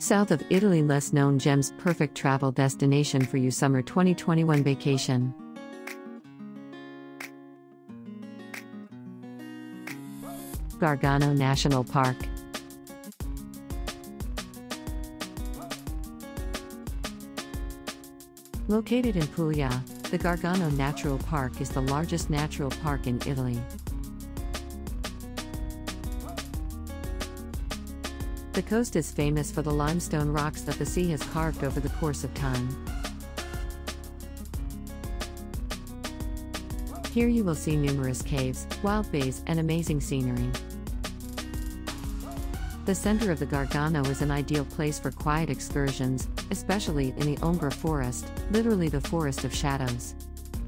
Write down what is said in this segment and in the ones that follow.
South of Italy, less known gems, perfect travel destination for you summer 2021 vacation. Gargano National Park. Located in Puglia, the Gargano Natural Park is the largest natural park in Italy. The coast is famous for the limestone rocks that the sea has carved over the course of time. Here you will see numerous caves, wild bays, and amazing scenery. The center of the Gargano is an ideal place for quiet excursions, especially in the Ombra Forest, literally the forest of shadows.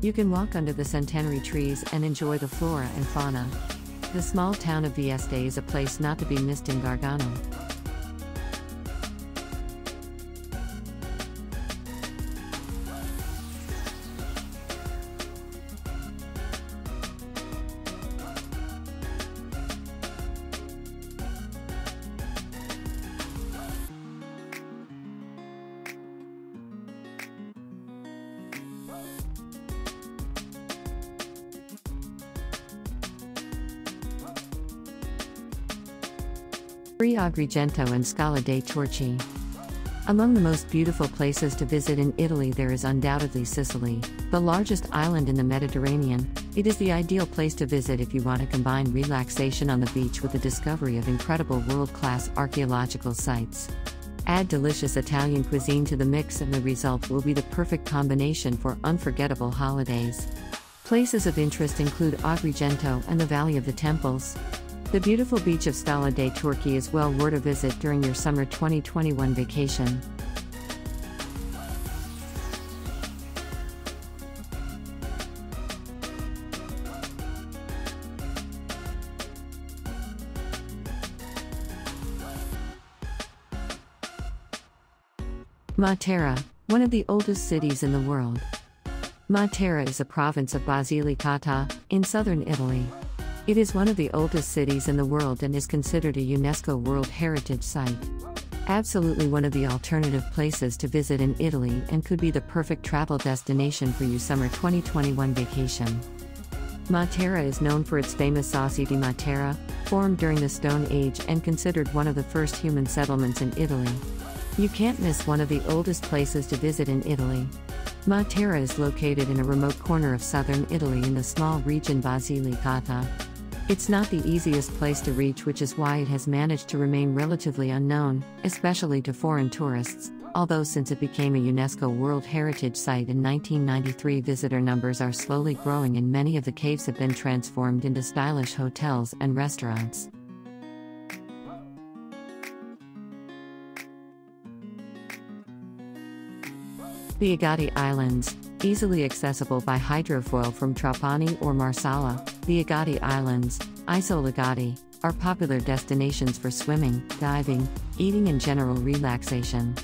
You can walk under the centenary trees and enjoy the flora and fauna. The small town of Vieste is a place not to be missed in Gargano. Agrigento and Scala dei Turchi. Among the most beautiful places to visit in Italy, there is undoubtedly Sicily, the largest island in the Mediterranean. It is the ideal place to visit if you want to combine relaxation on the beach with the discovery of incredible world-class archaeological sites. Add delicious Italian cuisine to the mix and the result will be the perfect combination for unforgettable holidays. Places of interest include Agrigento and the Valley of the Temples. The beautiful beach of Scala dei Turchi is well worth a visit during your summer 2021 vacation. Matera, one of the oldest cities in the world. Matera is a province of Basilicata, in southern Italy. It is one of the oldest cities in the world and is considered a UNESCO World Heritage Site. Absolutely one of the alternative places to visit in Italy and could be the perfect travel destination for your summer 2021 vacation. Matera is known for its famous Sassi di Matera, formed during the Stone Age and considered one of the first human settlements in Italy. You can't miss one of the oldest places to visit in Italy. Matera is located in a remote corner of southern Italy in the small region Basilicata. It's not the easiest place to reach, which is why it has managed to remain relatively unknown, especially to foreign tourists, although since it became a UNESCO World Heritage Site in 1993, visitor numbers are slowly growing and many of the caves have been transformed into stylish hotels and restaurants. The Egadi Islands, easily accessible by hydrofoil from Trapani or Marsala, the Egadi Islands, Isole Egadi, are popular destinations for swimming, diving, eating and general relaxation.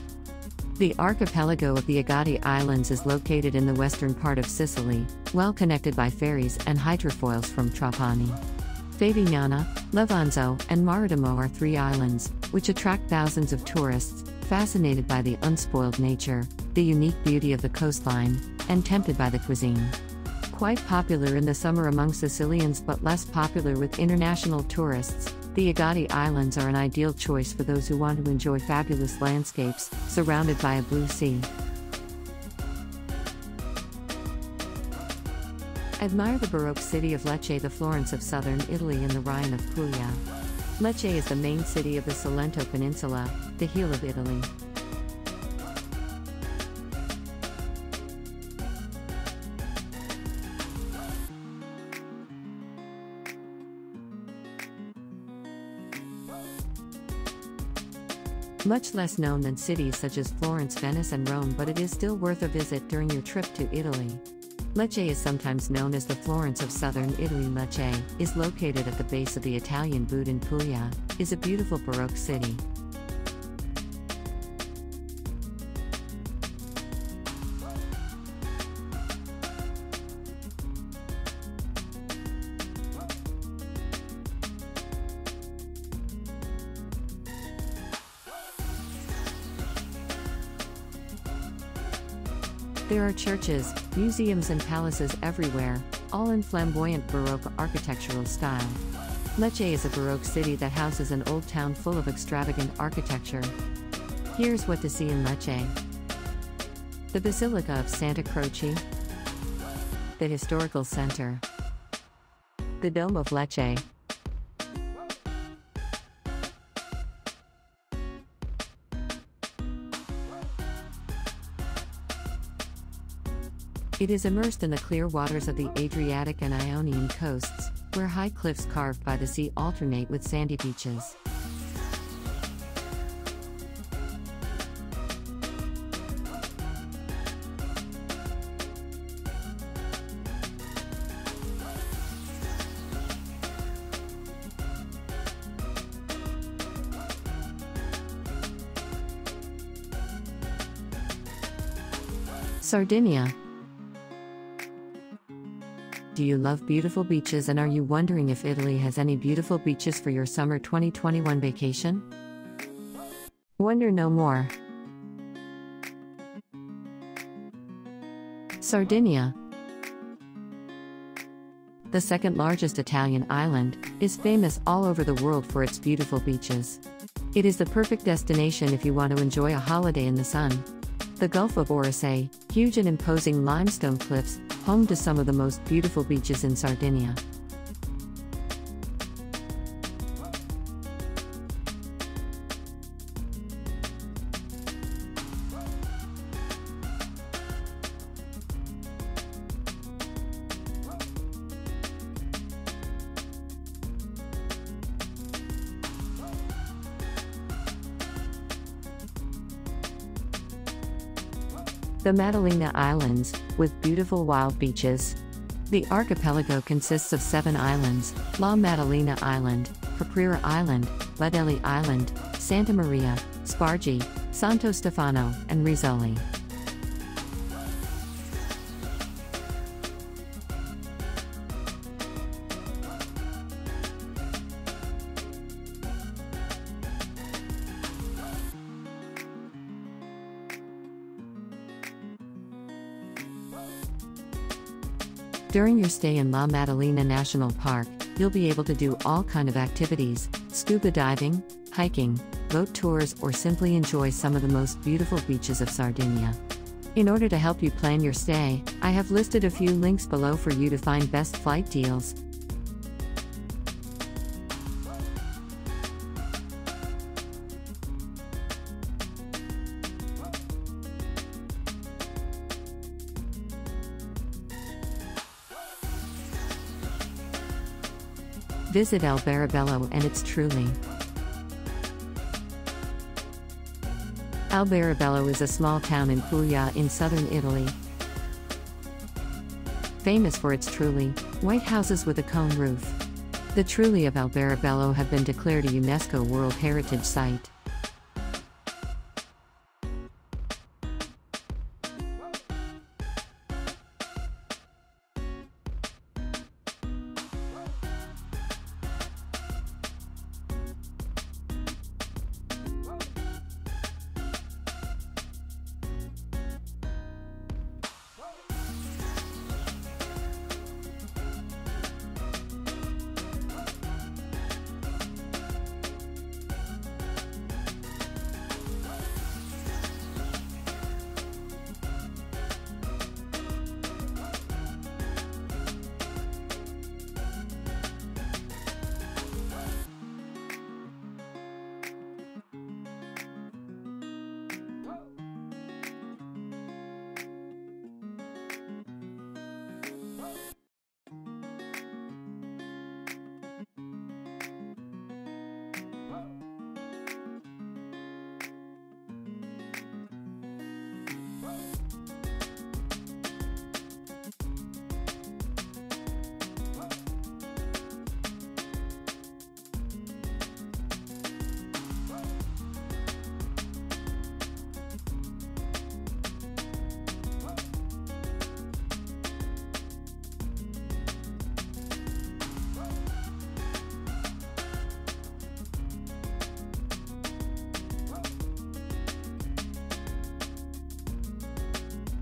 The archipelago of the Egadi Islands is located in the western part of Sicily, well connected by ferries and hydrofoils from Trapani. Favignana, Levanzo and Maritimo are three islands, which attract thousands of tourists, fascinated by the unspoiled nature, the unique beauty of the coastline, and tempted by the cuisine. Quite popular in the summer among Sicilians but less popular with international tourists, the Egadi Islands are an ideal choice for those who want to enjoy fabulous landscapes, surrounded by a blue sea. Admire the Baroque city of Lecce, the Florence of southern Italy and the Rhine of Puglia. Lecce is the main city of the Salento Peninsula, the heel of Italy. Much less known than cities such as Florence, Venice, and Rome, but it is still worth a visit during your trip to Italy. Lecce is sometimes known as the Florence of southern Italy. Lecce is located at the base of the Italian Butte in Puglia, is a beautiful Baroque city. There are churches, museums and palaces everywhere, all in flamboyant Baroque architectural style. Lecce is a Baroque city that houses an old town full of extravagant architecture. Here's what to see in Lecce. The Basilica of Santa Croce. The Historical Center. The Dome of Lecce. It is immersed in the clear waters of the Adriatic and Ionian coasts, where high cliffs carved by the sea alternate with sandy beaches. Sardinia. Do you love beautiful beaches and are you wondering if Italy has any beautiful beaches for your summer 2021 vacation? Wonder no more. Sardinia, the second largest Italian island, is famous all over the world for its beautiful beaches. It is the perfect destination if you want to enjoy a holiday in the sun. The Gulf of Orisei, huge and imposing limestone cliffs, home to some of the most beautiful beaches in Sardinia. The Maddalena Islands, with beautiful wild beaches. The archipelago consists of 7 islands: La Maddalena Island, Caprera Island, Badelli Island, Santa Maria, Spargi, Santo Stefano, and Rizzoli. During your stay in La Maddalena National Park, you'll be able to do all kinds of activities: scuba diving, hiking, boat tours, or simply enjoy some of the most beautiful beaches of Sardinia. In order to help you plan your stay, I have listed a few links below for you to find best flight deals. Visit Alberobello and its Trulli. Alberobello is a small town in Puglia in southern Italy, famous for its Trulli, white houses with a cone roof. The Trulli of Alberobello have been declared a UNESCO World Heritage Site.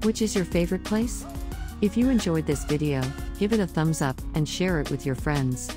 Which is your favorite place? If you enjoyed this video, give it a thumbs up and share it with your friends.